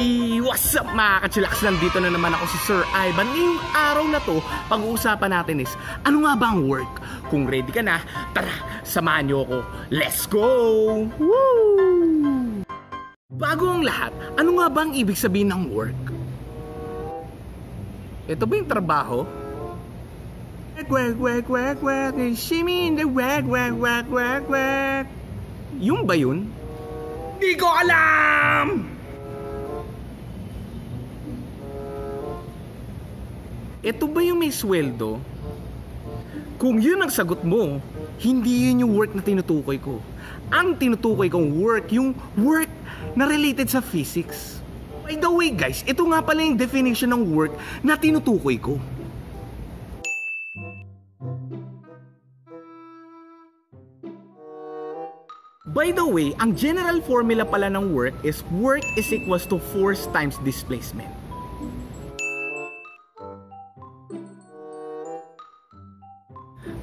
Hey! What's up mga kachilaks? Nandito na naman ako si Sir Ivan. Ngayong araw na to, pag-uusapan natin is, ano nga ba ang work? Kung ready ka na, tara, samahan niyo ako. Let's go! Woo! Bago ang lahat, ano nga ba ang ibig sabihin ng work? Ito ba yung trabaho? Work, work, work, work, shimmy in the work, work, work, work, work. Yung ba yun? Di ko alam! Ito ba yung may sweldo? Kung yun ang sagot mo, hindi yun yung work na tinutukoy ko. Ang tinutukoy kong work, yung work na related sa physics. By the way guys, ito nga pala yung definition ng work na tinutukoy ko. By the way, ang general formula pala ng work is work is equals to force times displacement.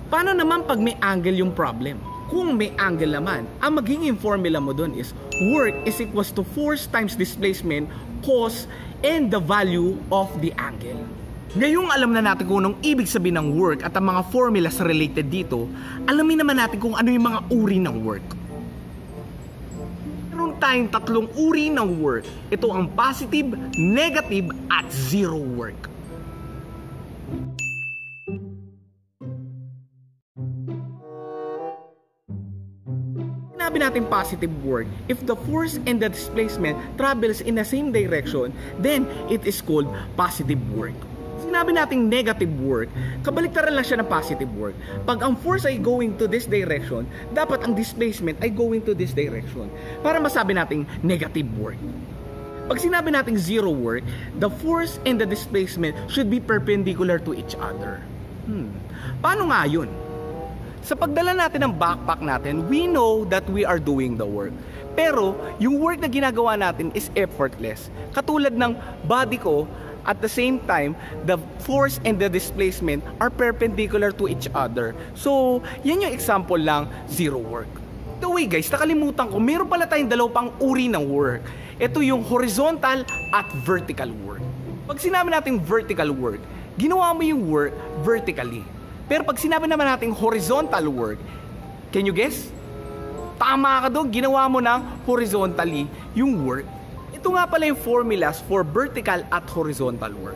Paano naman pag may angle yung problem? Kung may angle naman, ang magiging formula mo dun is work is equals to force times displacement, cos, and the value of the angle. Ngayong alam na natin kung anong ibig sabihin ng work at ang mga formulas related dito, alamin naman natin kung ano yung mga uri ng work. Meron tayong tatlong uri ng work. Ito ang positive, negative, at zero work. Sabi natin positive work, if the force and the displacement travels in the same direction, then it is called positive work. Sinabi natin negative work, kabaliktaran lang siya ng positive work. Pag ang force ay going to this direction, dapat ang displacement ay going to this direction para masabi natin negative work. Pag sinabi natin zero work, the force and the displacement should be perpendicular to each other. Paano nga yun? Sa pagdala natin ng backpack natin, we know that we are doing the work. Pero, yung work na ginagawa natin is effortless. Katulad ng body ko, at the same time, the force and the displacement are perpendicular to each other. So, yan yung example lang, zero work. The way guys, nakalimutan ko, meron pala tayong dalawang uri ng work. Ito yung horizontal at vertical work. Pag sinabi natin vertical work, ginawa mo yung work vertically. Pero pag sinabi naman natin horizontal work, can you guess? Tama ka doon, ginawa mo ng horizontally yung work. Ito nga pala yung formulas for vertical at horizontal work.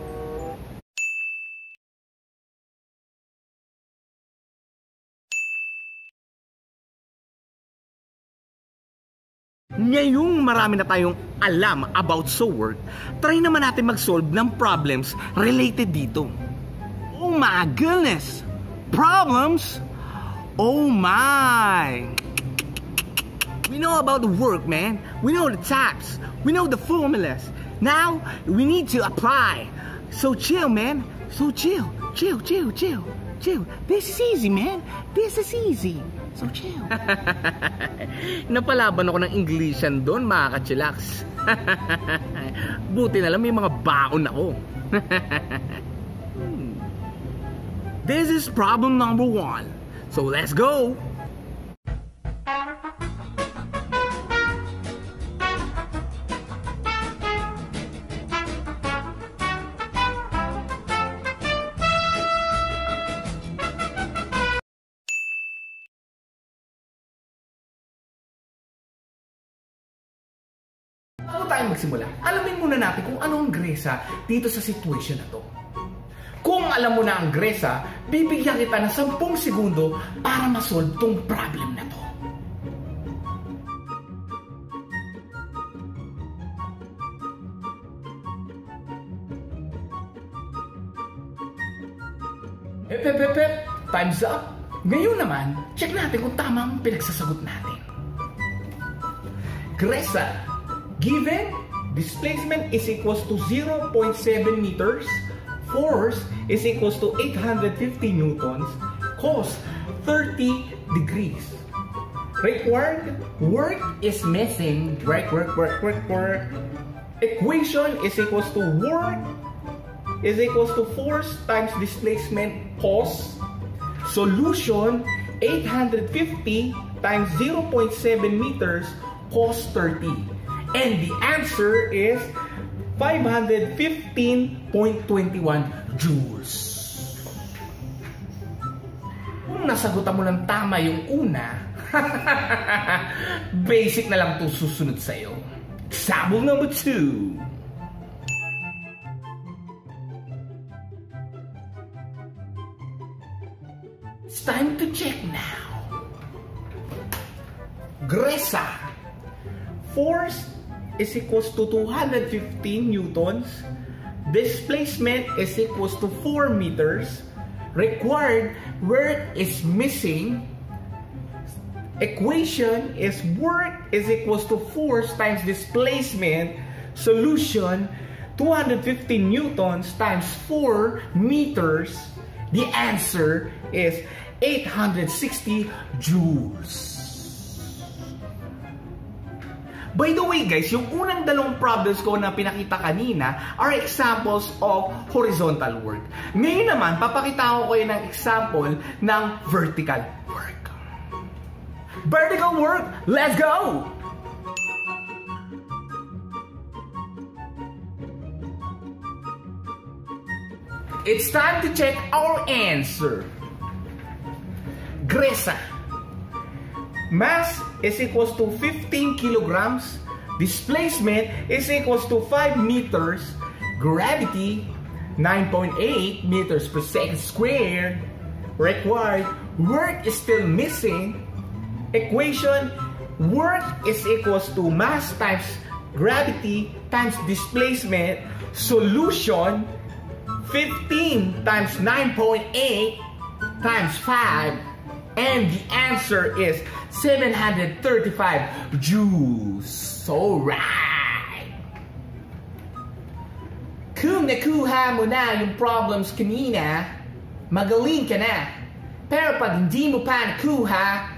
Ngayong marami na tayong alam about sa work, try naman natin mag-solve ng problems related dito. Oh my goodness! Problems? Oh my! We know about the work, man. We know the types. We know the formulas. Now, we need to apply. So chill, man. So chill. Chill, chill, chill. Chill. This is easy, man. This is easy. So chill. Napalaban ako ng Englishan doon, mga kachilaks. Buti na lang may mga baon ako. This is problem number 1. So let's go! Bago tayo magsimula, alamin muna natin kung ano ang gresa dito sa situation na to. Kung alam mo na ang gresa, bibigyan kita ng 10 segundo para ma-solve tong problem na to. Hep, time's up! Ngayon naman, check natin kung tama ang pinagsasagot natin. Gresa, given displacement is equals to 0.7 meters, force is equals to 850 newtons, cos 30 degrees. Required work is missing. Work. Equation is equals to work is equals to force times displacement cos. Solution 850 times 0.7 meters cos 30. And the answer is 515.21 joules. Kung nasagutan mo lang tama yung una, basic na lang itong susunod sa'yo. Example number 2. It's time to check now. Gresa. Force is equals to 215 newtons. Displacement is equals to 4 meters. Required work is missing. Equation is work is equals to force times displacement. Solution, 215 newtons times 4 meters. The answer is 860 joules. By the way guys, yung unang dalawang problems ko na pinakita kanina are examples of horizontal work. Ngayon naman, papakita ko kayo ng example ng vertical work. Vertical work, let's go! It's time to check our answer. Gresa. Mass is equals to 15 kilograms. Displacement is equals to 5 meters. Gravity, 9.8 meters per second squared. Required work is still missing. Equation, work is equals to mass times gravity times displacement. Solution, 15 times 9.8 times 5. And the answer is 735 joules. Alright! Kung nakuha mo na yung problems kanina, magaling ka na. Pero pag hindi mo pa nakuha,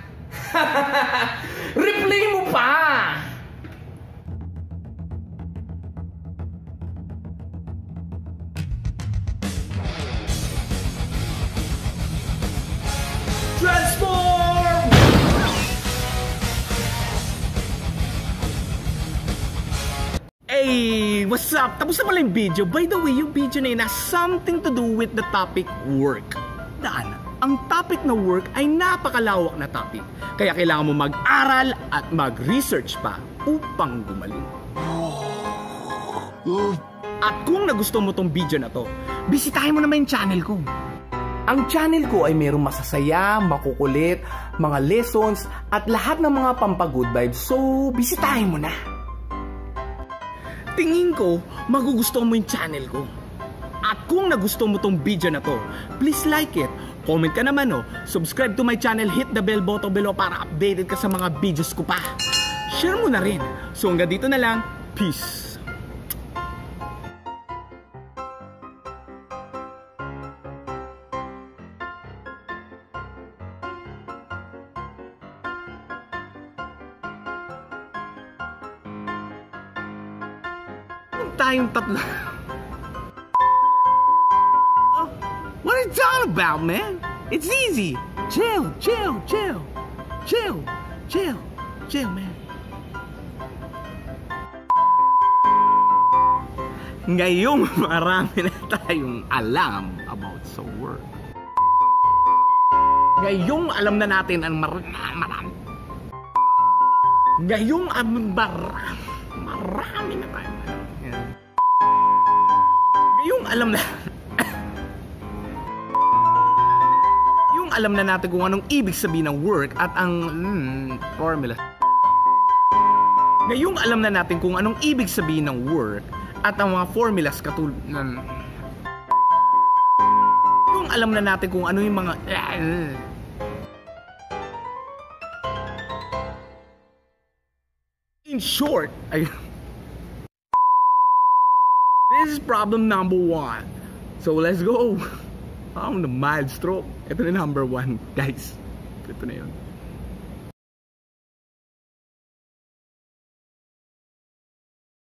replay mo pa! Transform! Hey! What's up? Tapos na pala yung video. By the way, yung video na yun has something to do with the topic work. Daan, ang topic na work ay napakalawak na topic. Kaya kailangan mo mag-aral at mag-research pa upang gumaling. At kung nagustuhan mo tong video na to, bisitahin mo naman yung channel ko. Ang channel ko ay mayroong masasaya, makukulit, mga lessons, at lahat ng mga pampagood vibes. So, bisitahin mo na. Tingin ko, magugustuhan mo yung channel ko. At kung nagustuhan mo tong video na to, please like it. Comment ka naman o. Subscribe to my channel, hit the bell button below para updated ka sa mga videos ko pa. Share mo na rin. So, hanggang dito na lang. Peace. Tayong tatlo. What are you talking about, man? It's easy. Chill, chill, chill. Chill, chill, chill, man. Ngayong marami na tayong alam about sa work. Ngayong alam na natin ang marami. Ngayong marami na tayong alam. Yung alam na natin kung anong ibig sabihin ng work at ang formula. Ngayong alam na natin kung anong ibig sabihin ng work at ang mga formulas katulad ng yung alam na natin kung ano yung mga in short ay this is problem number 1. So let's go. I'm the mild stroke. Ito na number 1, guys. Ito na yun.